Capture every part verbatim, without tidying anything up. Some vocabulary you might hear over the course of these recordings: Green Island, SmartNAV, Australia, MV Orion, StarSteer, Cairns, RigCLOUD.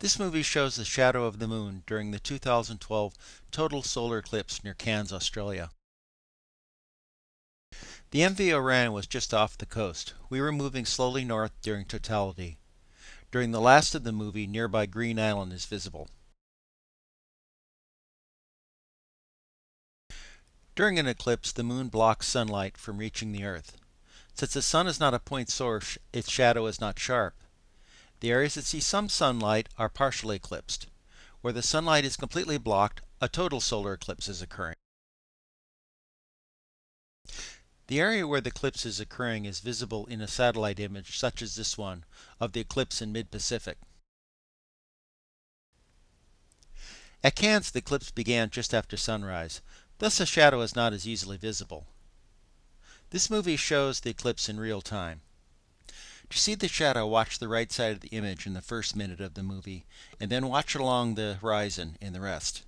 This movie shows the shadow of the moon during the two thousand twelve total solar eclipse near Cairns, Australia. The M V Orion was just off the coast. We were moving slowly north during totality. During the last of the movie, nearby Green Island is visible. During an eclipse, the moon blocks sunlight from reaching the Earth. Since the sun is not a point source, its shadow is not sharp. The areas that see some sunlight are partially eclipsed. Where the sunlight is completely blocked, a total solar eclipse is occurring. The area where the eclipse is occurring is visible in a satellite image, such as this one, of the eclipse in mid-Pacific. At Cairns, the eclipse began just after sunrise, thus the shadow is not as easily visible. This movie shows the eclipse in real time. To see the shadow, watch the right side of the image in the first minute of the movie, and then watch along the horizon in the rest.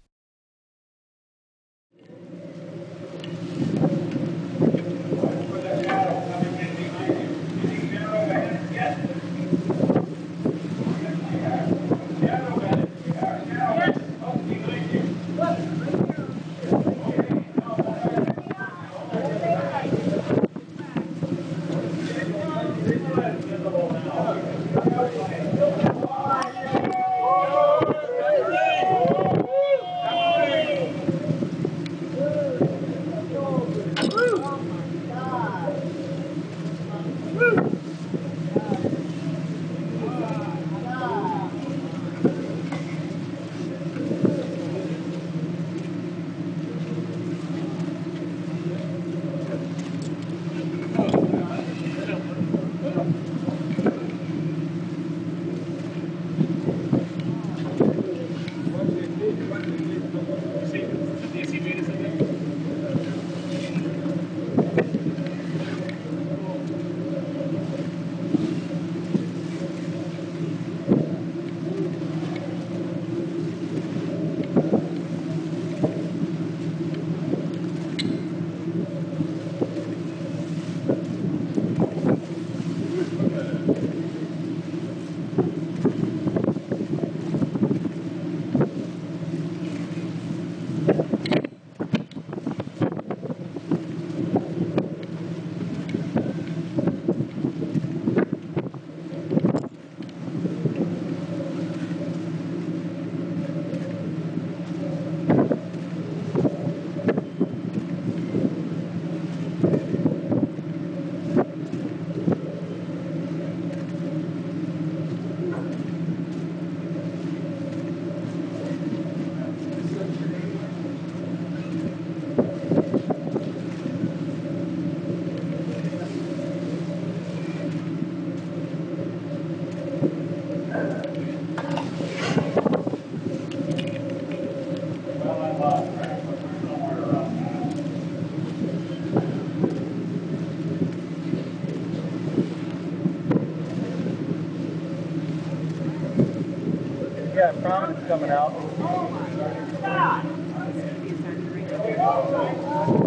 That promise coming out. Oh my God.